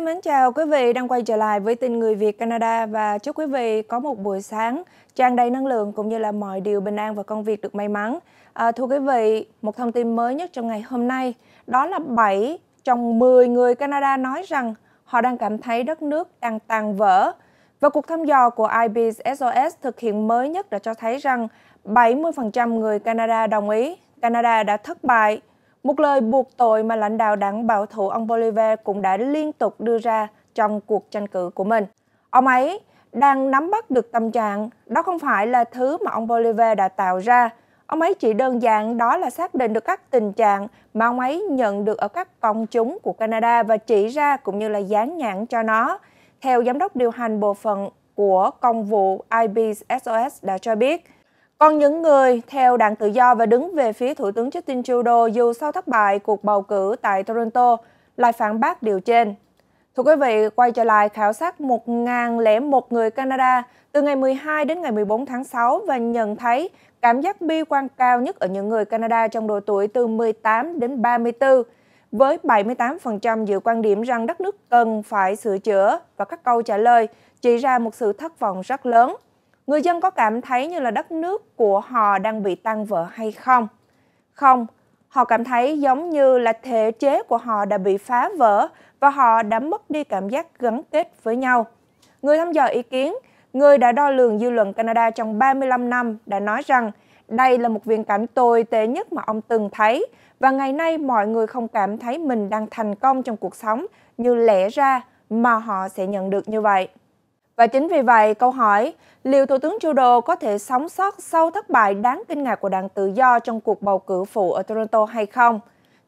Xin mến chào quý vị đang quay trở lại với Tin Người Việt Canada và chúc quý vị có một buổi sáng tràn đầy năng lượng cũng như là mọi điều bình an và công việc được may mắn. Thưa quý vị, một thông tin mới nhất trong ngày hôm nay đó là 7 trong 10 người Canada nói rằng họ đang cảm thấy đất nước đang tàn vỡ. Và cuộc thăm dò của Ipsos thực hiện mới nhất đã cho thấy rằng 70% người Canada đồng ý Canada đã thất bại. Một lời buộc tội mà lãnh đạo đảng bảo thủ ông Bolivar cũng đã liên tục đưa ra trong cuộc tranh cử của mình. Ông ấy đang nắm bắt được tâm trạng, đó không phải là thứ mà ông Bolivar đã tạo ra. Ông ấy chỉ đơn giản đó là xác định được các tình trạng mà ông ấy nhận được ở các công chúng của Canada và chỉ ra cũng như là dán nhãn cho nó. Theo giám đốc điều hành bộ phận của công vụ Ipsos đã cho biết, còn những người theo đảng tự do và đứng về phía Thủ tướng Justin Trudeau dù sau thất bại cuộc bầu cử tại Toronto lại phản bác điều trên. Thưa quý vị, quay trở lại khảo sát 1.001 người Canada từ ngày 12 đến ngày 14 tháng 6 và nhận thấy cảm giác bi quan cao nhất ở những người Canada trong độ tuổi từ 18 đến 34, với 78% giữ quan điểm rằng đất nước cần phải sửa chữa và các câu trả lời chỉ ra một sự thất vọng rất lớn. Người dân có cảm thấy như là đất nước của họ đang bị tan vỡ hay không? Không, họ cảm thấy giống như là thể chế của họ đã bị phá vỡ và họ đã mất đi cảm giác gắn kết với nhau. Người thăm dò ý kiến, người đã đo lường dư luận Canada trong 35 năm đã nói rằng đây là một viễn cảnh tồi tệ nhất mà ông từng thấy và ngày nay mọi người không cảm thấy mình đang thành công trong cuộc sống như lẽ ra mà họ sẽ nhận được như vậy. Và chính vì vậy, câu hỏi liệu Thủ tướng Trudeau có thể sống sót sau thất bại đáng kinh ngạc của đảng tự do trong cuộc bầu cử phụ ở Toronto hay không?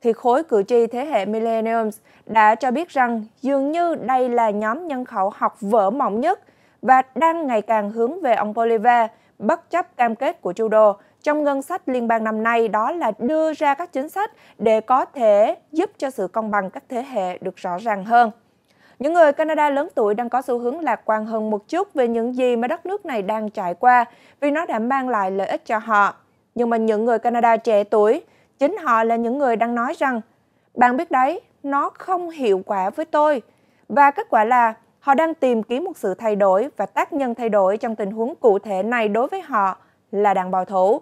Thì khối cử tri thế hệ Millennials đã cho biết rằng dường như đây là nhóm nhân khẩu học vỡ mộng nhất và đang ngày càng hướng về ông Bolivar bất chấp cam kết của Trudeau trong ngân sách liên bang năm nay đó là đưa ra các chính sách để có thể giúp cho sự công bằng các thế hệ được rõ ràng hơn. Những người Canada lớn tuổi đang có xu hướng lạc quan hơn một chút về những gì mà đất nước này đang trải qua vì nó đã mang lại lợi ích cho họ. Nhưng mà những người Canada trẻ tuổi, chính họ là những người đang nói rằng bạn biết đấy, nó không hiệu quả với tôi. Và kết quả là họ đang tìm kiếm một sự thay đổi và tác nhân thay đổi trong tình huống cụ thể này đối với họ là đảng bảo thủ.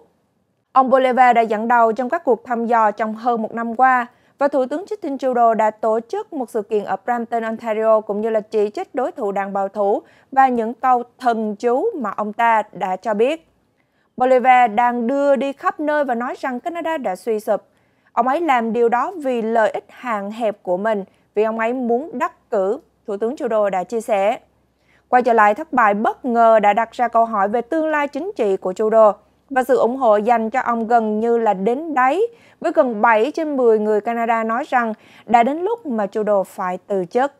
Ông Bolivar đã dẫn đầu trong các cuộc thăm dò trong hơn một năm qua, và Thủ tướng Justin Trudeau đã tổ chức một sự kiện ở Brampton, Ontario cũng như là chỉ trích đối thủ đảng bảo thủ và những câu thần chú mà ông ta đã cho biết. Bolivar đang đưa đi khắp nơi và nói rằng Canada đã suy sụp. Ông ấy làm điều đó vì lợi ích hạn hẹp của mình, vì ông ấy muốn đắc cử, Thủ tướng Trudeau đã chia sẻ. Quay trở lại, thất bại bất ngờ đã đặt ra câu hỏi về tương lai chính trị của Trudeau. Và sự ủng hộ dành cho ông gần như là đến đáy, với gần 7 trên 10 người Canada nói rằng đã đến lúc mà Trudeau phải từ chức.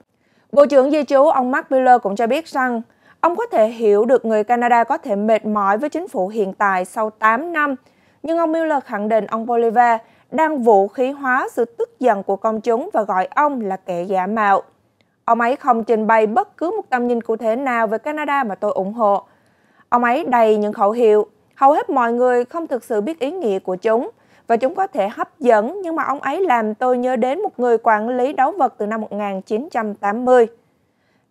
Bộ trưởng Di trú ông Mark Miller cũng cho biết rằng ông có thể hiểu được người Canada có thể mệt mỏi với chính phủ hiện tại sau 8 năm, nhưng ông Miller khẳng định ông Bolivar đang vũ khí hóa sự tức giận của công chúng và gọi ông là kẻ giả mạo. Ông ấy không trình bày bất cứ một tầm nhìn cụ thể nào về Canada mà tôi ủng hộ. Ông ấy đầy những khẩu hiệu. Hầu hết mọi người không thực sự biết ý nghĩa của chúng, và chúng có thể hấp dẫn, nhưng mà ông ấy làm tôi nhớ đến một người quản lý đáo vật từ năm 1980.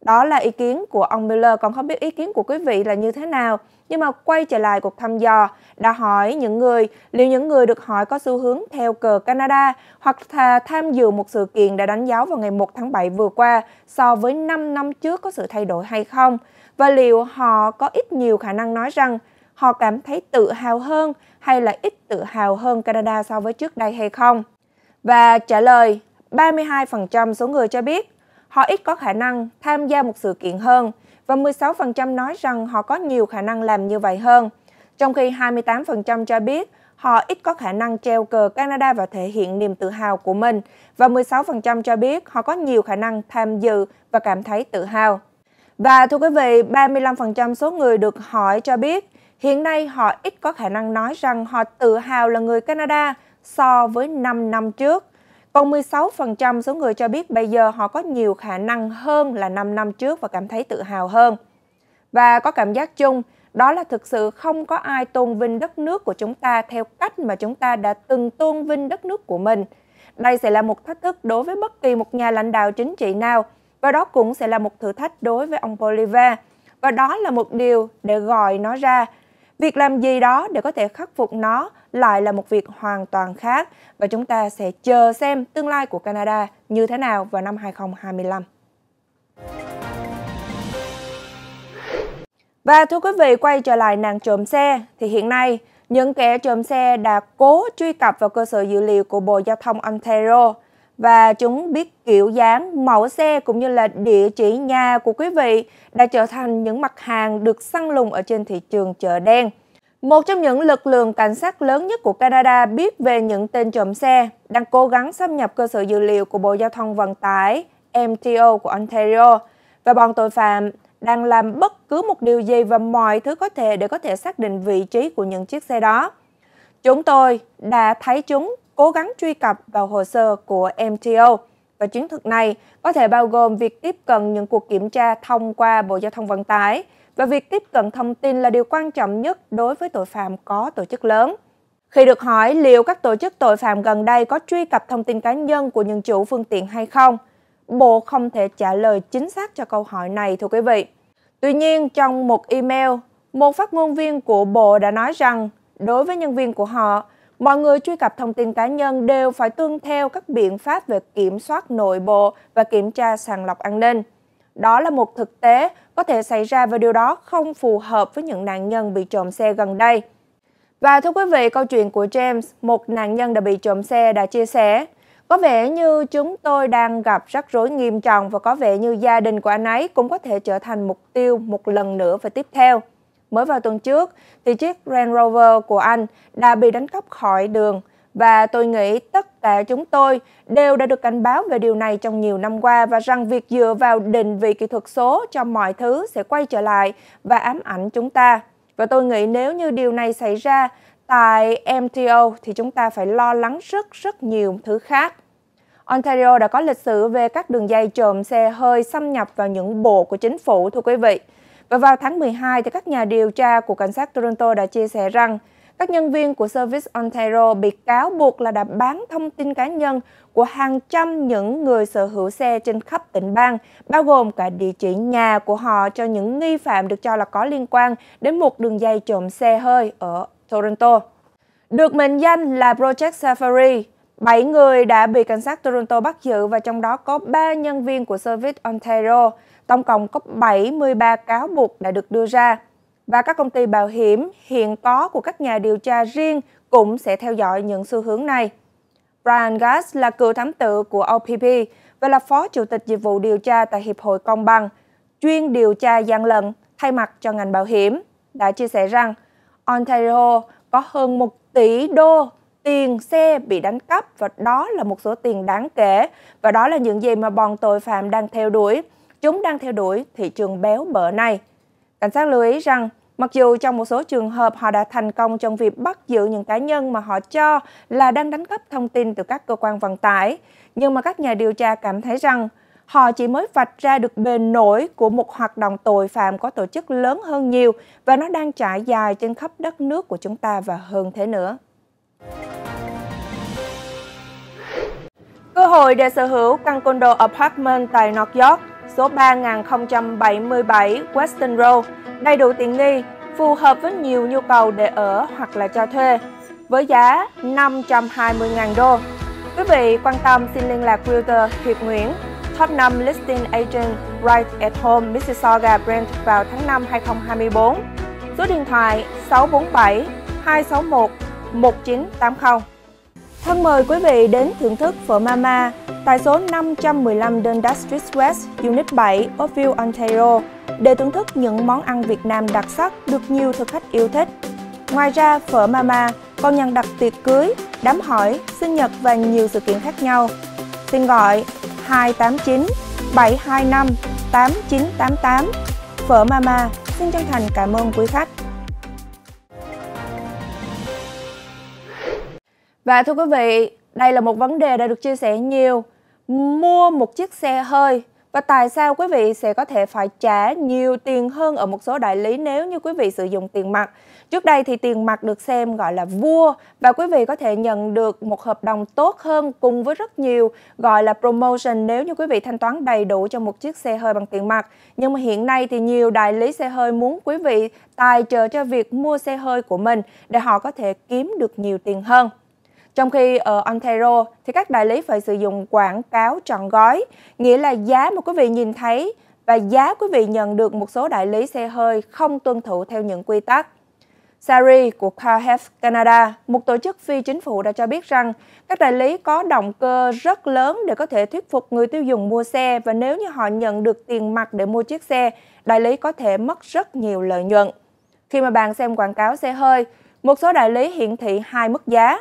Đó là ý kiến của ông Miller, còn không biết ý kiến của quý vị là như thế nào. Nhưng mà quay trở lại cuộc thăm dò, đã hỏi những người, liệu những người được hỏi có xu hướng theo cờ Canada hoặc tham dự một sự kiện đã đánh dấu vào ngày 1 tháng 7 vừa qua so với 5 năm trước có sự thay đổi hay không? Và liệu họ có ít nhiều khả năng nói rằng họ cảm thấy tự hào hơn hay là ít tự hào hơn Canada so với trước đây hay không? Và trả lời, 32% số người cho biết họ ít có khả năng tham gia một sự kiện hơn và 16% nói rằng họ có nhiều khả năng làm như vậy hơn, trong khi 28% cho biết họ ít có khả năng treo cờ Canada và thể hiện niềm tự hào của mình và 16% cho biết họ có nhiều khả năng tham dự và cảm thấy tự hào. Và thưa quý vị, 35% số người được hỏi cho biết hiện nay họ ít có khả năng nói rằng họ tự hào là người Canada so với 5 năm trước. Còn 16% số người cho biết bây giờ họ có nhiều khả năng hơn là 5 năm trước và cảm thấy tự hào hơn. Và có cảm giác chung, đó là thực sự không có ai tôn vinh đất nước của chúng ta theo cách mà chúng ta đã từng tôn vinh đất nước của mình. Đây sẽ là một thách thức đối với bất kỳ một nhà lãnh đạo chính trị nào, Và đó cũng sẽ là một thử thách đối với ông Bolivar. Và đó là một điều để gọi nó ra. Việc làm gì đó để có thể khắc phục nó lại là một việc hoàn toàn khác. Và chúng ta sẽ chờ xem tương lai của Canada như thế nào vào năm 2025. Và thưa quý vị, quay trở lại nạn trộm xe, thì hiện nay những kẻ trộm xe đã cố truy cập vào cơ sở dữ liệu của Bộ Giao thông Ontario và chúng biết kiểu dáng, mẫu xe cũng như là địa chỉ nhà của quý vị đã trở thành những mặt hàng được săn lùng ở trên thị trường chợ đen. Một trong những lực lượng cảnh sát lớn nhất của Canada biết về những tên trộm xe đang cố gắng xâm nhập cơ sở dữ liệu của Bộ Giao thông Vận tải MTO của Ontario, và bọn tội phạm đang làm bất cứ một điều gì và mọi thứ có thể để có thể xác định vị trí của những chiếc xe đó. Chúng tôi đã thấy chúng cố gắng truy cập vào hồ sơ của MTO, và chiến thuật này có thể bao gồm việc tiếp cận những cuộc kiểm tra thông qua Bộ Giao thông Vận tải, và việc tiếp cận thông tin là điều quan trọng nhất đối với tội phạm có tổ chức lớn. Khi được hỏi liệu các tổ chức tội phạm gần đây có truy cập thông tin cá nhân của những chủ phương tiện hay không, Bộ không thể trả lời chính xác cho câu hỏi này, thưa quý vị. Tuy nhiên, trong một email, một phát ngôn viên của Bộ đã nói rằng đối với nhân viên của họ, mọi người truy cập thông tin cá nhân đều phải tuân theo các biện pháp về kiểm soát nội bộ và kiểm tra sàng lọc an ninh. Đó là một thực tế có thể xảy ra và điều đó không phù hợp với những nạn nhân bị trộm xe gần đây. Và thưa quý vị, câu chuyện của James, một nạn nhân đã bị trộm xe, đã chia sẻ: "Có vẻ như chúng tôi đang gặp rắc rối nghiêm trọng và có vẻ như gia đình của anh ấy cũng có thể trở thành mục tiêu một lần nữa và tiếp theo. Mới vào tuần trước thì chiếc Range Rover của anh đã bị đánh cắp khỏi đường và tôi nghĩ tất cả chúng tôi đều đã được cảnh báo về điều này trong nhiều năm qua và rằng việc dựa vào định vị kỹ thuật số cho mọi thứ sẽ quay trở lại và ám ảnh chúng ta. Và tôi nghĩ nếu như điều này xảy ra tại MTO thì chúng ta phải lo lắng rất nhiều thứ khác." Ontario đã có lịch sử về các đường dây trộm xe hơi xâm nhập vào những bộ của chính phủ, thưa quý vị. Và vào tháng 12 thì các nhà điều tra của cảnh sát Toronto đã chia sẻ rằng các nhân viên của Service Ontario bị cáo buộc là đã bán thông tin cá nhân của hàng trăm những người sở hữu xe trên khắp tỉnh bang, bao gồm cả địa chỉ nhà của họ cho những nghi phạm được cho là có liên quan đến một đường dây trộm xe hơi ở Toronto. Được mệnh danh là Project Safari, 7 người đã bị cảnh sát Toronto bắt giữ và trong đó có 3 nhân viên của Service Ontario. Tổng cộng có 73 cáo buộc đã được đưa ra. Và các công ty bảo hiểm hiện có của các nhà điều tra riêng cũng sẽ theo dõi những xu hướng này. Brian Gass là cựu thám tử của OPP và là phó chủ tịch dịch vụ điều tra tại Hiệp hội Công bằng, chuyên điều tra gian lận thay mặt cho ngành bảo hiểm, đã chia sẻ rằng Ontario có hơn 1 tỷ đô tiền xe bị đánh cắp và đó là một số tiền đáng kể và đó là những gì mà bọn tội phạm đang theo đuổi. Chúng đang theo đuổi thị trường béo bở này. Cảnh sát lưu ý rằng mặc dù trong một số trường hợp họ đã thành công trong việc bắt giữ những cá nhân mà họ cho là đang đánh cắp thông tin từ các cơ quan vận tải, nhưng mà các nhà điều tra cảm thấy rằng họ chỉ mới vạch ra được bề nổi của một hoạt động tội phạm có tổ chức lớn hơn nhiều và nó đang trải dài trên khắp đất nước của chúng ta và hơn thế nữa. Cơ hội để sở hữu căn condo apartment tại New York, số 3077 Western Road, đầy đủ tiện nghi, phù hợp với nhiều nhu cầu để ở hoặc là cho thuê, với giá 520.000 đô. Quý vị quan tâm xin liên lạc Realtor Thịnh Nguyễn, Top 5 Listing Agent Right at Home Mississauga Branch vào tháng 5 2024. Số điện thoại 647 261 1980. Thân mời quý vị đến thưởng thức Phở Mama tại số 515 Dundas Street West, Unit 7, Oakville, Ontario để thưởng thức những món ăn Việt Nam đặc sắc được nhiều thực khách yêu thích. Ngoài ra, Phở Mama còn nhận đặt tiệc cưới, đám hỏi, sinh nhật và nhiều sự kiện khác nhau. Xin gọi 289-725-8988. Phở Mama xin chân thành cảm ơn quý khách. Và thưa quý vị, đây là một vấn đề đã được chia sẻ nhiều. Mua một chiếc xe hơi Và tại sao quý vị sẽ có thể phải trả nhiều tiền hơn ở một số đại lý nếu như quý vị sử dụng tiền mặt? Trước đây thì tiền mặt được xem gọi là vua và quý vị có thể nhận được một hợp đồng tốt hơn cùng với rất nhiều gọi là promotion nếu như quý vị thanh toán đầy đủ cho một chiếc xe hơi bằng tiền mặt. Nhưng mà hiện nay thì nhiều đại lý xe hơi muốn quý vị tài trợ cho việc mua xe hơi của mình để họ có thể kiếm được nhiều tiền hơn. Trong khi ở Ontario thì các đại lý phải sử dụng quảng cáo trọn gói, nghĩa là giá mà quý vị nhìn thấy và giá quý vị nhận được một số đại lý xe hơi không tuân thủ theo những quy tắc. Sari của CarHelp Canada, một tổ chức phi chính phủ đã cho biết rằng các đại lý có động cơ rất lớn để có thể thuyết phục người tiêu dùng mua xe và nếu như họ nhận được tiền mặt để mua chiếc xe, đại lý có thể mất rất nhiều lợi nhuận. Khi mà bạn xem quảng cáo xe hơi, một số đại lý hiển thị hai mức giá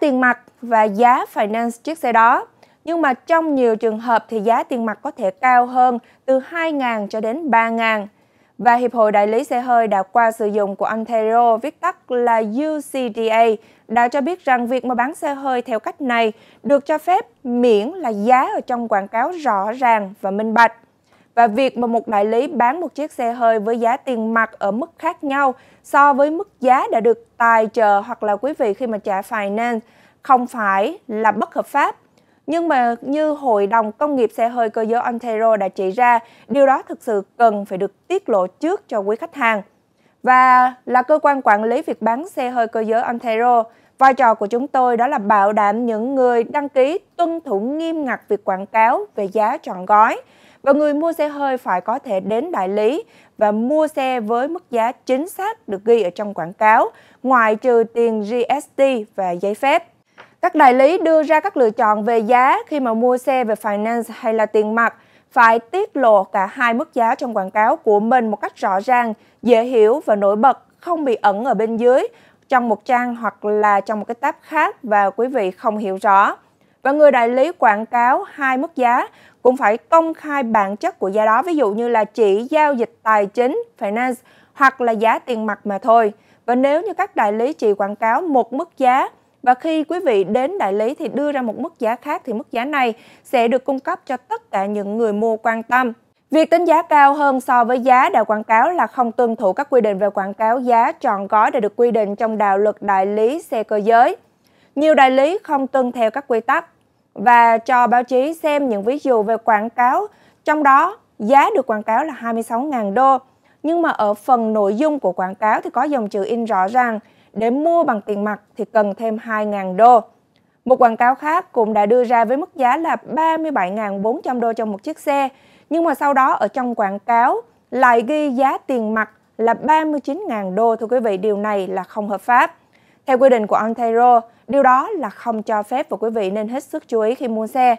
tiền mặt và giá finance chiếc xe đó. Nhưng mà trong nhiều trường hợp thì giá tiền mặt có thể cao hơn từ 2.000 cho đến 3.000. Và Hiệp hội Đại lý xe hơi đã qua sử dụng của Ontario, viết tắt là UCDA, đã cho biết rằng việc mà bán xe hơi theo cách này được cho phép miễn là giá ở trong quảng cáo rõ ràng và minh bạch. Và việc mà một đại lý bán một chiếc xe hơi với giá tiền mặt ở mức khác nhau so với mức giá đã được tài trợ hoặc là quý vị khi mà trả finance không phải là bất hợp pháp. Nhưng mà như Hội đồng Công nghiệp xe hơi cơ giới Ontario đã chỉ ra, điều đó thực sự cần phải được tiết lộ trước cho quý khách hàng. Và là cơ quan quản lý việc bán xe hơi cơ giới Ontario, vai trò của chúng tôi đó là bảo đảm những người đăng ký tuân thủ nghiêm ngặt việc quảng cáo về giá trọn gói. Và người mua xe hơi phải có thể đến đại lý và mua xe với mức giá chính xác được ghi ở trong quảng cáo, ngoại trừ tiền GST và giấy phép. Các đại lý đưa ra các lựa chọn về giá khi mà mua xe về finance hay là tiền mặt, phải tiết lộ cả hai mức giá trong quảng cáo của mình một cách rõ ràng, dễ hiểu và nổi bật, không bị ẩn ở bên dưới trong một trang hoặc là trong một cái tab khác và quý vị không hiểu rõ. Và người đại lý quảng cáo hai mức giá cũng phải công khai bản chất của giá đó, ví dụ như là chỉ giao dịch tài chính, finance hoặc là giá tiền mặt mà thôi. Và nếu như các đại lý chỉ quảng cáo một mức giá và khi quý vị đến đại lý thì đưa ra một mức giá khác thì mức giá này sẽ được cung cấp cho tất cả những người mua quan tâm. Việc tính giá cao hơn so với giá đã quảng cáo là không tuân thủ các quy định về quảng cáo giá trọn gói đã được quy định trong đạo luật đại lý xe cơ giới. Nhiều đại lý không tuân theo các quy tắc và cho báo chí xem những ví dụ về quảng cáo, trong đó giá được quảng cáo là 26.000 đô. Nhưng mà ở phần nội dung của quảng cáo thì có dòng chữ in rõ ràng, để mua bằng tiền mặt thì cần thêm 2.000 đô. Một quảng cáo khác cũng đã đưa ra với mức giá là 37.400 đô cho một chiếc xe, nhưng mà sau đó ở trong quảng cáo lại ghi giá tiền mặt là 39.000 đô. Thưa quý vị, điều này là không hợp pháp. Theo quy định của Ontario, điều đó là không cho phép và quý vị nên hết sức chú ý khi mua xe.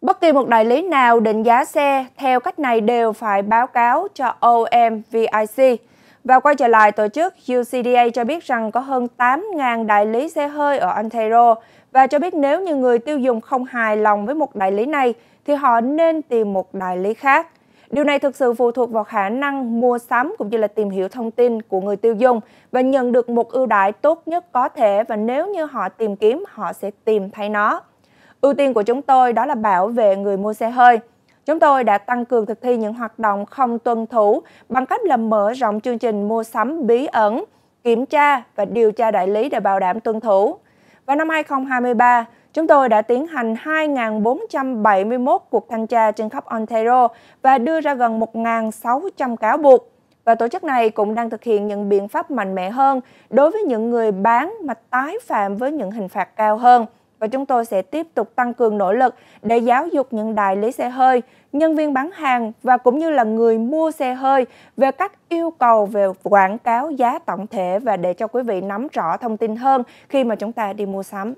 Bất kỳ một đại lý nào định giá xe theo cách này đều phải báo cáo cho OMVIC. Và quay trở lại, tổ chức UCDA cho biết rằng có hơn 8.000 đại lý xe hơi ở Ontario và cho biết nếu như người tiêu dùng không hài lòng với một đại lý này thì họ nên tìm một đại lý khác. Điều này thực sự phụ thuộc vào khả năng mua sắm cũng như là tìm hiểu thông tin của người tiêu dùng và nhận được một ưu đãi tốt nhất có thể, và nếu như họ tìm kiếm, họ sẽ tìm thấy nó. Ưu tiên của chúng tôi đó là bảo vệ người mua xe hơi. Chúng tôi đã tăng cường thực thi những hoạt động không tuân thủ bằng cách là mở rộng chương trình mua sắm bí ẩn, kiểm tra và điều tra đại lý để bảo đảm tuân thủ. Vào năm 2023, chúng tôi đã tiến hành 2.471 cuộc thanh tra trên khắp Ontario và đưa ra gần 1.600 cáo buộc. Và tổ chức này cũng đang thực hiện những biện pháp mạnh mẽ hơn đối với những người bán mà tái phạm với những hình phạt cao hơn. Và chúng tôi sẽ tiếp tục tăng cường nỗ lực để giáo dục những đại lý xe hơi, nhân viên bán hàng và cũng như là người mua xe hơi về các yêu cầu về quảng cáo giá tổng thể và để cho quý vị nắm rõ thông tin hơn khi mà chúng ta đi mua sắm.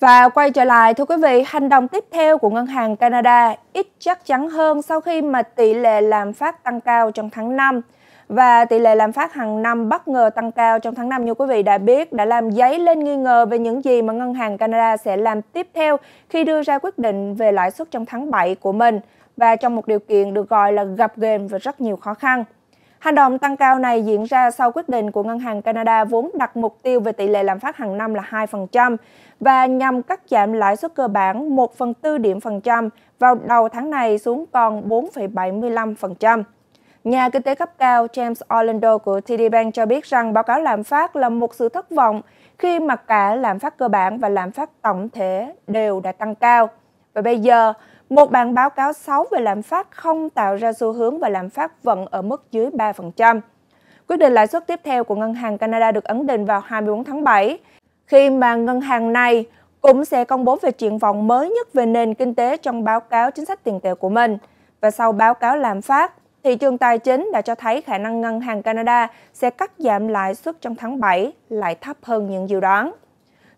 Và quay trở lại, thưa quý vị, hành động tiếp theo của Ngân hàng Canada ít chắc chắn hơn sau khi mà tỷ lệ lạm phát tăng cao trong tháng 5. Và tỷ lệ lạm phát hàng năm bất ngờ tăng cao trong tháng 5, như quý vị đã biết, đã làm dấy lên nghi ngờ về những gì mà Ngân hàng Canada sẽ làm tiếp theo khi đưa ra quyết định về lãi suất trong tháng 7 của mình, và trong một điều kiện được gọi là gập ghềnh và rất nhiều khó khăn. Hành động tăng cao này diễn ra sau quyết định của Ngân hàng Canada vốn đặt mục tiêu về tỷ lệ lạm phát hàng năm là 2% và nhằm cắt giảm lãi suất cơ bản 1/4 điểm phần trăm vào đầu tháng này xuống còn 4,75%. Nhà kinh tế cấp cao James Orlando của TD Bank cho biết rằng báo cáo lạm phát là một sự thất vọng khi mà cả lạm phát cơ bản và lạm phát tổng thể đều đã tăng cao. Và bây giờ, một bản báo cáo 6 về lạm phát không tạo ra xu hướng và lạm phát vẫn ở mức dưới 3%. Quyết định lãi suất tiếp theo của Ngân hàng Canada được ấn định vào 24 tháng 7, khi mà ngân hàng này cũng sẽ công bố về triển vọng mới nhất về nền kinh tế trong báo cáo chính sách tiền tệ của mình. Và sau báo cáo lạm phát, thị trường tài chính đã cho thấy khả năng Ngân hàng Canada sẽ cắt giảm lãi suất trong tháng 7 lại thấp hơn những dự đoán.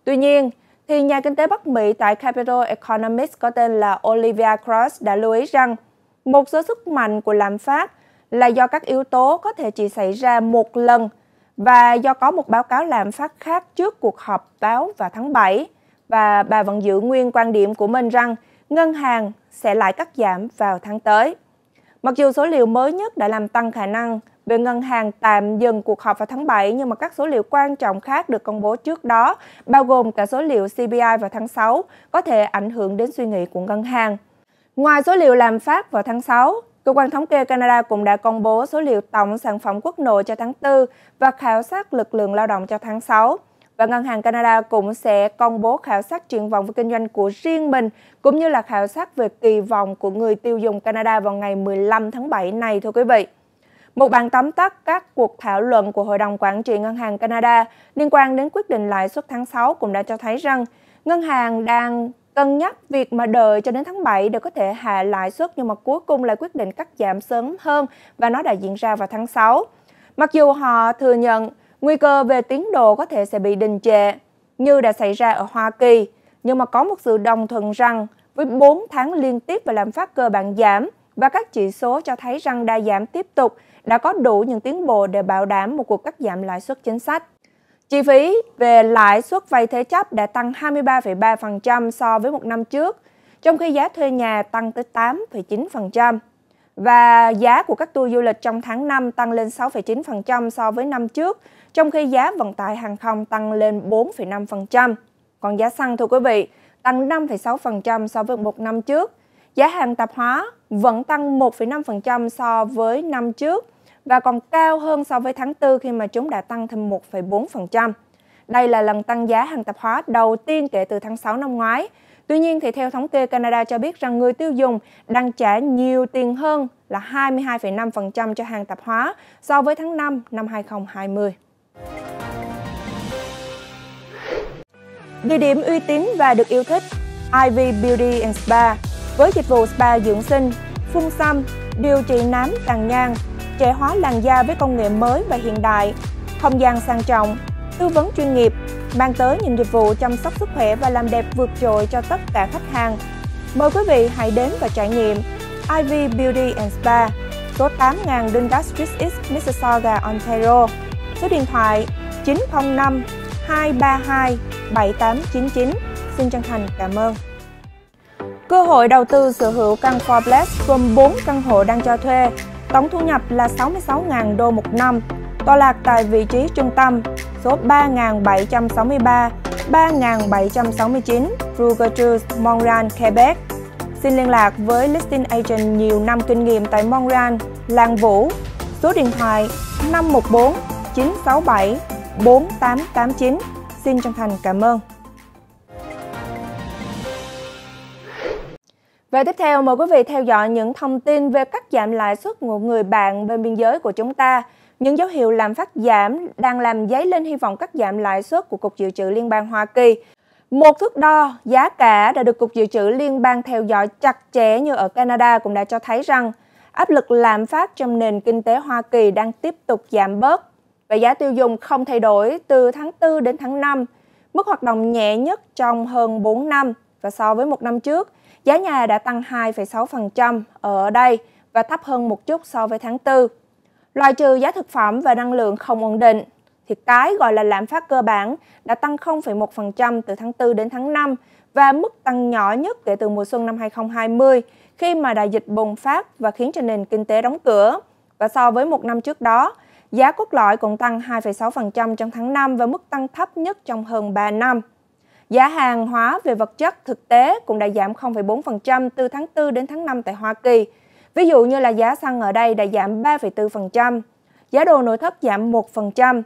Tuy nhiên, thì nhà kinh tế Bắc Mỹ tại Capital Economics có tên là Olivia Cross đã lưu ý rằng một số sức mạnh của lạm phát là do các yếu tố có thể chỉ xảy ra một lần và do có một báo cáo lạm phát khác trước cuộc họp báo vào tháng 7. Và bà vẫn giữ nguyên quan điểm của mình rằng ngân hàng sẽ lại cắt giảm vào tháng tới. Mặc dù số liệu mới nhất đã làm tăng khả năng về ngân hàng tạm dừng cuộc họp vào tháng 7, nhưng mà các số liệu quan trọng khác được công bố trước đó, bao gồm cả số liệu CPI vào tháng 6, có thể ảnh hưởng đến suy nghĩ của ngân hàng. Ngoài số liệu lạm phát vào tháng 6, Cơ quan Thống kê Canada cũng đã công bố số liệu tổng sản phẩm quốc nội cho tháng 4 và khảo sát lực lượng lao động cho tháng 6. Và Ngân hàng Canada cũng sẽ công bố khảo sát triển vọng về kinh doanh của riêng mình, cũng như là khảo sát về kỳ vọng của người tiêu dùng Canada vào ngày 15 tháng 7 này, thưa quý vị. Một bản tóm tắt các cuộc thảo luận của Hội đồng Quản trị Ngân hàng Canada liên quan đến quyết định lãi suất tháng 6 cũng đã cho thấy rằng ngân hàng đang cân nhắc việc mà đợi cho đến tháng 7 để có thể hạ lãi suất, nhưng mà cuối cùng lại quyết định cắt giảm sớm hơn và nó đã diễn ra vào tháng 6. Mặc dù họ thừa nhận nguy cơ về tiến độ có thể sẽ bị đình trệ như đã xảy ra ở Hoa Kỳ, nhưng mà có một sự đồng thuận rằng với 4 tháng liên tiếp và lạm phát cơ bản giảm và các chỉ số cho thấy rằng đa giảm tiếp tục, đã có đủ những tiến bộ để bảo đảm một cuộc cắt giảm lãi suất chính sách. Chi phí về lãi suất vay thế chấp đã tăng 23,3% so với một năm trước, trong khi giá thuê nhà tăng tới 8,9%. Và giá của các tour du lịch trong tháng 5 tăng lên 6,9% so với năm trước, trong khi giá vận tải hàng không tăng lên 4,5%. Còn giá xăng, thưa quý vị, tăng 5,6% so với một năm trước. Giá hàng tạp hóa vẫn tăng 1,5% so với năm trước và còn cao hơn so với tháng 4 khi mà chúng đã tăng thêm 1,4%. Đây là lần tăng giá hàng tạp hóa đầu tiên kể từ tháng 6 năm ngoái. Tuy nhiên, thì theo thống kê Canada cho biết rằng người tiêu dùng đang trả nhiều tiền hơn là 22,5% cho hàng tạp hóa so với tháng 5 năm 2020. Địa điểm uy tín và được yêu thích, Ivy Beauty and Spa, với dịch vụ spa dưỡng sinh, phun xăm, điều trị nám tàn nhang, trẻ hóa làn da với công nghệ mới và hiện đại, không gian sang trọng, tư vấn chuyên nghiệp, mang tới những dịch vụ chăm sóc sức khỏe và làm đẹp vượt trội cho tất cả khách hàng. Mời quý vị hãy đến và trải nghiệm Ivy Beauty and Spa, số 8000 Dundas Street East, Mississauga, Ontario, số điện thoại 905 232 7899. Xin chân thành cảm ơn. Cơ hội đầu tư sở hữu căn fourplex gồm 4 căn hộ đang cho thuê, tổng thu nhập là 66.000 đô một năm, tọa lạc tại vị trí trung tâm, số 3763, 3769 Rouge, Montreal, Quebec. Xin liên lạc với listing agent nhiều năm kinh nghiệm tại Montreal, Làng Vũ, số điện thoại 514 967 4889. Xin chân thành cảm ơn. Và tiếp theo, mời quý vị theo dõi những thông tin về cắt giảm lãi suất của người bạn bên biên giới của chúng ta. Những dấu hiệu lạm phát giảm đang làm dấy lên hy vọng cắt giảm lãi suất của Cục Dự trữ Liên bang Hoa Kỳ. Một thước đo giá cả đã được Cục Dự trữ Liên bang theo dõi chặt chẽ như ở Canada cũng đã cho thấy rằng áp lực lạm phát trong nền kinh tế Hoa Kỳ đang tiếp tục giảm bớt và giá tiêu dùng không thay đổi từ tháng 4 đến tháng 5, mức hoạt động nhẹ nhất trong hơn 4 năm và so với một năm trước. Giá nhà đã tăng 2,6% ở đây và thấp hơn một chút so với tháng 4. Loại trừ giá thực phẩm và năng lượng không ổn định, thì cái gọi là lạm phát cơ bản đã tăng 0,1% từ tháng 4 đến tháng 5 và mức tăng nhỏ nhất kể từ mùa xuân năm 2020 khi mà đại dịch bùng phát và khiến cho nền kinh tế đóng cửa. và so với một năm trước đó. Giá cốt lõi cũng tăng 2,6% trong tháng 5 với mức tăng thấp nhất trong hơn 3 năm. Giá hàng hóa về vật chất thực tế cũng đã giảm 0,4% từ tháng 4 đến tháng 5 tại Hoa Kỳ. Ví dụ như là giá xăng ở đây đã giảm 3,4%, giá đồ nội thất giảm 1%,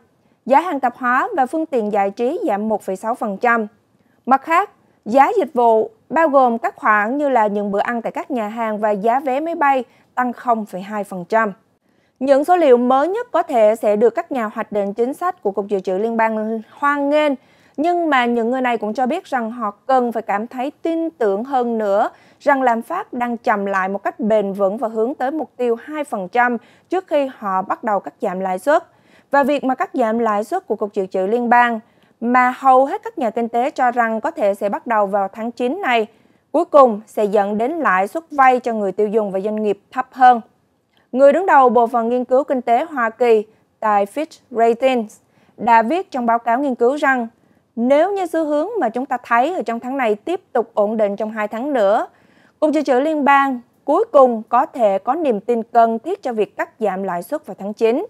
giá hàng tạp hóa và phương tiện giải trí giảm 1,6%. Mặt khác, giá dịch vụ bao gồm các khoản như là những bữa ăn tại các nhà hàng và giá vé máy bay tăng 0,2%. Những số liệu mới nhất có thể sẽ được các nhà hoạch định chính sách của Cục Dự trữ Liên bang hoan nghênh, nhưng mà những người này cũng cho biết rằng họ cần phải cảm thấy tin tưởng hơn nữa rằng lạm phát đang chậm lại một cách bền vững và hướng tới mục tiêu 2% trước khi họ bắt đầu cắt giảm lãi suất. Và việc mà cắt giảm lãi suất của Cục Dự trữ Liên bang mà hầu hết các nhà kinh tế cho rằng có thể sẽ bắt đầu vào tháng 9 này, cuối cùng sẽ dẫn đến lãi suất vay cho người tiêu dùng và doanh nghiệp thấp hơn. Người đứng đầu Bộ phận Nghiên cứu Kinh tế Hoa Kỳ tại Fitch Ratings đã viết trong báo cáo nghiên cứu rằng nếu như xu hướng mà chúng ta thấy ở trong tháng này tiếp tục ổn định trong 2 tháng nữa, Cục Dự trữ Liên bang cuối cùng có thể có niềm tin cần thiết cho việc cắt giảm lãi suất vào tháng 9.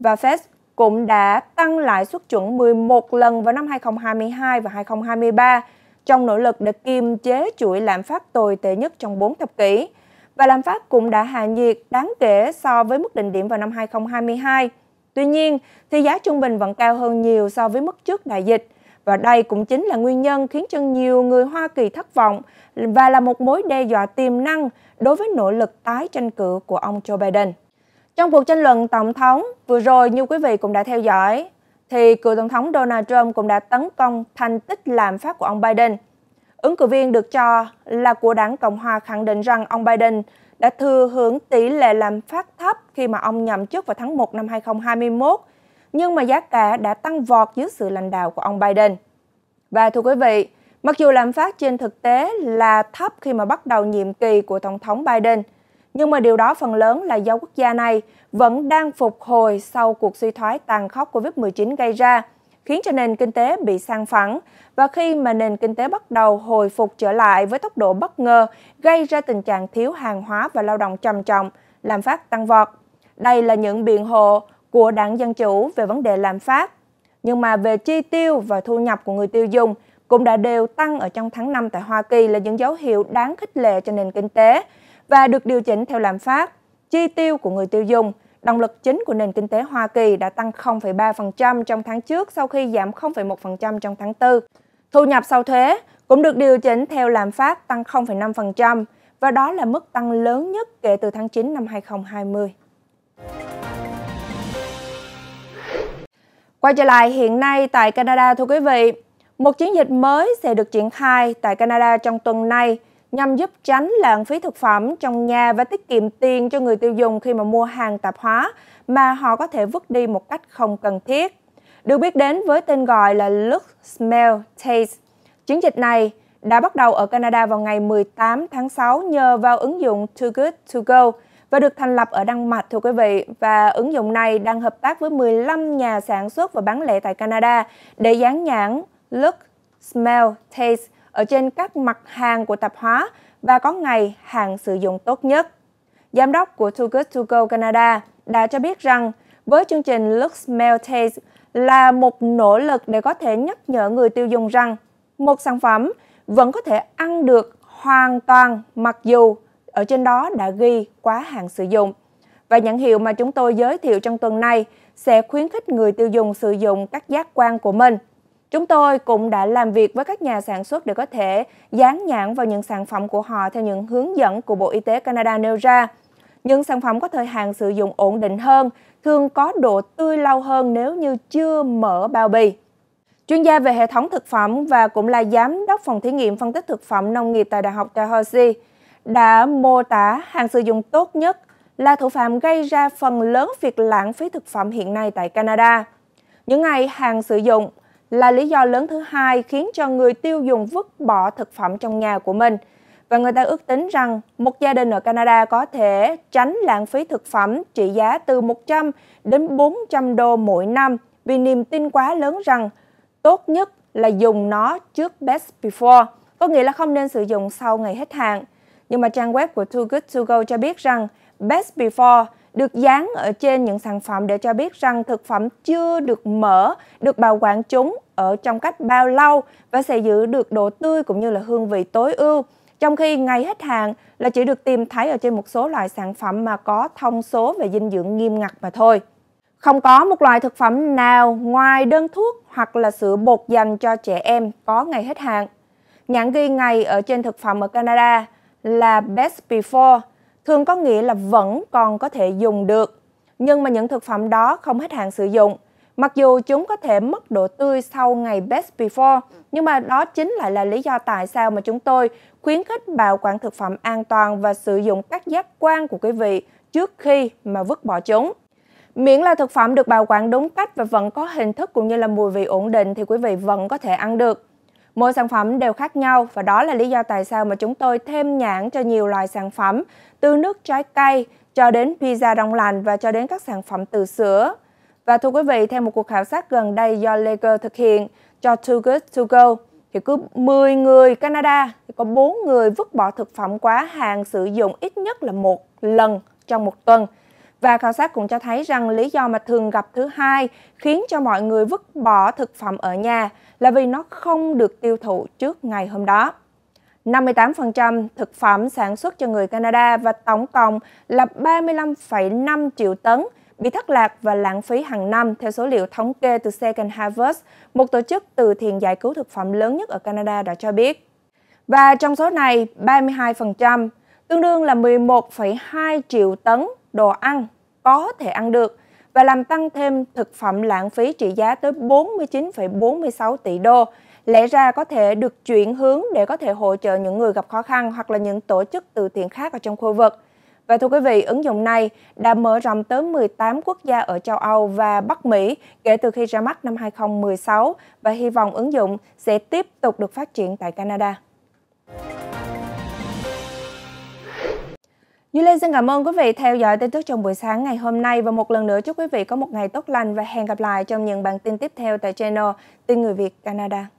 Và Fed cũng đã tăng lãi suất chuẩn 11 lần vào năm 2022 và 2023 trong nỗ lực để kiềm chế chuỗi lạm phát tồi tệ nhất trong 4 thập kỷ. Và lạm phát cũng đã hạ nhiệt đáng kể so với mức đỉnh điểm vào năm 2022. Tuy nhiên, thì giá trung bình vẫn cao hơn nhiều so với mức trước đại dịch. Và đây cũng chính là nguyên nhân khiến cho nhiều người Hoa Kỳ thất vọng và là một mối đe dọa tiềm năng đối với nỗ lực tái tranh cử của ông Joe Biden. Trong cuộc tranh luận tổng thống vừa rồi như quý vị cũng đã theo dõi, thì cựu tổng thống Donald Trump cũng đã tấn công thành tích lạm phát của ông Biden. Ứng cử viên được cho là của đảng Cộng hòa khẳng định rằng ông Biden đã thừa hưởng tỷ lệ lạm phát thấp khi mà ông nhậm chức vào tháng 1 năm 2021, nhưng mà giá cả đã tăng vọt dưới sự lãnh đạo của ông Biden. Và thưa quý vị, mặc dù lạm phát trên thực tế là thấp khi mà bắt đầu nhiệm kỳ của Tổng thống Biden, nhưng mà điều đó phần lớn là do quốc gia này vẫn đang phục hồi sau cuộc suy thoái tàn khốc Covid-19 gây ra, khiến cho nền kinh tế bị san phẳng. Và khi mà nền kinh tế bắt đầu hồi phục trở lại với tốc độ bất ngờ, gây ra tình trạng thiếu hàng hóa và lao động trầm trọng, lạm phát tăng vọt. Đây là những biện hộ của đảng Dân Chủ về vấn đề lạm phát. Nhưng mà về chi tiêu và thu nhập của người tiêu dùng cũng đã đều tăng ở trong tháng 5 tại Hoa Kỳ là những dấu hiệu đáng khích lệ cho nền kinh tế và được điều chỉnh theo lạm phát. Chi tiêu của người tiêu dùng, động lực chính của nền kinh tế Hoa Kỳ đã tăng 0,3% trong tháng trước sau khi giảm 0,1% trong tháng 4. Thu nhập sau thuế cũng được điều chỉnh theo lạm phát tăng 0,5% và đó là mức tăng lớn nhất kể từ tháng 9 năm 2020. Quay trở lại hiện nay tại Canada, thưa quý vị, một chiến dịch mới sẽ được triển khai tại Canada trong tuần này nhằm giúp tránh lãng phí thực phẩm trong nhà và tiết kiệm tiền cho người tiêu dùng khi mà mua hàng tạp hóa mà họ có thể vứt đi một cách không cần thiết. Được biết đến với tên gọi là Look, Smell, Taste, chiến dịch này đã bắt đầu ở Canada vào ngày 18 tháng 6 nhờ vào ứng dụng Too Good to Go và được thành lập ở Đan Mạch, thưa quý vị. Và ứng dụng này đang hợp tác với 15 nhà sản xuất và bán lẻ tại Canada để dán nhãn Look, Smell, Taste ở trên các mặt hàng của tạp hóa và có ngày hàng sử dụng tốt nhất. Giám đốc của Too Good To Go Canada đã cho biết rằng với chương trình Look, Smell, Taste là một nỗ lực để có thể nhắc nhở người tiêu dùng rằng một sản phẩm vẫn có thể ăn được hoàn toàn mặc dù ở trên đó đã ghi quá hạn sử dụng. Và nhãn hiệu mà chúng tôi giới thiệu trong tuần này sẽ khuyến khích người tiêu dùng sử dụng các giác quan của mình. Chúng tôi cũng đã làm việc với các nhà sản xuất để có thể dán nhãn vào những sản phẩm của họ theo những hướng dẫn của Bộ Y tế Canada nêu ra. Những sản phẩm có thời hạn sử dụng ổn định hơn, thường có độ tươi lâu hơn nếu như chưa mở bao bì. Chuyên gia về hệ thống thực phẩm và cũng là giám đốc phòng thí nghiệm phân tích thực phẩm nông nghiệp tại Đại học Dalhousie đã mô tả hàng sử dụng tốt nhất là thủ phạm gây ra phần lớn việc lãng phí thực phẩm hiện nay tại Canada. Những ngày hàng sử dụng là lý do lớn thứ hai khiến cho người tiêu dùng vứt bỏ thực phẩm trong nhà của mình. Và người ta ước tính rằng một gia đình ở Canada có thể tránh lãng phí thực phẩm trị giá từ 100 đến 400 đô mỗi năm vì niềm tin quá lớn rằng tốt nhất là dùng nó trước best before, có nghĩa là không nên sử dụng sau ngày hết hạn. Nhưng mà trang web của Too Good To Go cho biết rằng best before được dán ở trên những sản phẩm để cho biết rằng thực phẩm chưa được mở, được bảo quản chúng ở trong cách bao lâu và sẽ giữ được độ tươi cũng như là hương vị tối ưu. Trong khi ngày hết hạn là chỉ được tìm thấy ở trên một số loại sản phẩm mà có thông số về dinh dưỡng nghiêm ngặt mà thôi. Không có một loại thực phẩm nào ngoài đơn thuốc hoặc là sữa bột dành cho trẻ em có ngày hết hạn. Nhãn ghi ngày ở trên thực phẩm ở Canada là best before, thường có nghĩa là vẫn còn có thể dùng được. Nhưng mà những thực phẩm đó không hết hạn sử dụng. Mặc dù chúng có thể mất độ tươi sau ngày best before, nhưng mà đó chính lại là lý do tại sao mà chúng tôi khuyến khích bảo quản thực phẩm an toàn và sử dụng các giác quan của quý vị trước khi mà vứt bỏ chúng. Miễn là thực phẩm được bảo quản đúng cách và vẫn có hình thức cũng như là mùi vị ổn định thì quý vị vẫn có thể ăn được. Mỗi sản phẩm đều khác nhau và đó là lý do tại sao mà chúng tôi thêm nhãn cho nhiều loại sản phẩm, từ nước trái cây cho đến pizza đông lạnh và cho đến các sản phẩm từ sữa. Và thưa quý vị, theo một cuộc khảo sát gần đây do Leger thực hiện cho Too Good to Go, thì cứ 10 người Canada thì có 4 người vứt bỏ thực phẩm quá hạn sử dụng ít nhất là một lần trong một tuần. Và khảo sát cũng cho thấy rằng lý do mà thường gặp thứ hai khiến cho mọi người vứt bỏ thực phẩm ở nhà là vì nó không được tiêu thụ trước ngày hôm đó. 58% thực phẩm sản xuất cho người Canada và tổng cộng là 35,5 triệu tấn bị thất lạc và lãng phí hàng năm theo số liệu thống kê từ Second Harvest, một tổ chức từ thiện giải cứu thực phẩm lớn nhất ở Canada đã cho biết. Và trong số này, 32%, tương đương là 11,2 triệu tấn đồ ăn có thể ăn được và làm tăng thêm thực phẩm lãng phí trị giá tới 49,46 tỷ đô. Lẽ ra có thể được chuyển hướng để có thể hỗ trợ những người gặp khó khăn hoặc là những tổ chức từ thiện khác ở trong khu vực. Và thưa quý vị, ứng dụng này đã mở rộng tới 18 quốc gia ở châu Âu và Bắc Mỹ kể từ khi ra mắt năm 2016 và hy vọng ứng dụng sẽ tiếp tục được phát triển tại Canada. Như Lê xin cảm ơn quý vị theo dõi tin tức trong buổi sáng ngày hôm nay và một lần nữa chúc quý vị có một ngày tốt lành và hẹn gặp lại trong những bản tin tiếp theo tại channel Tin Người Việt Canada.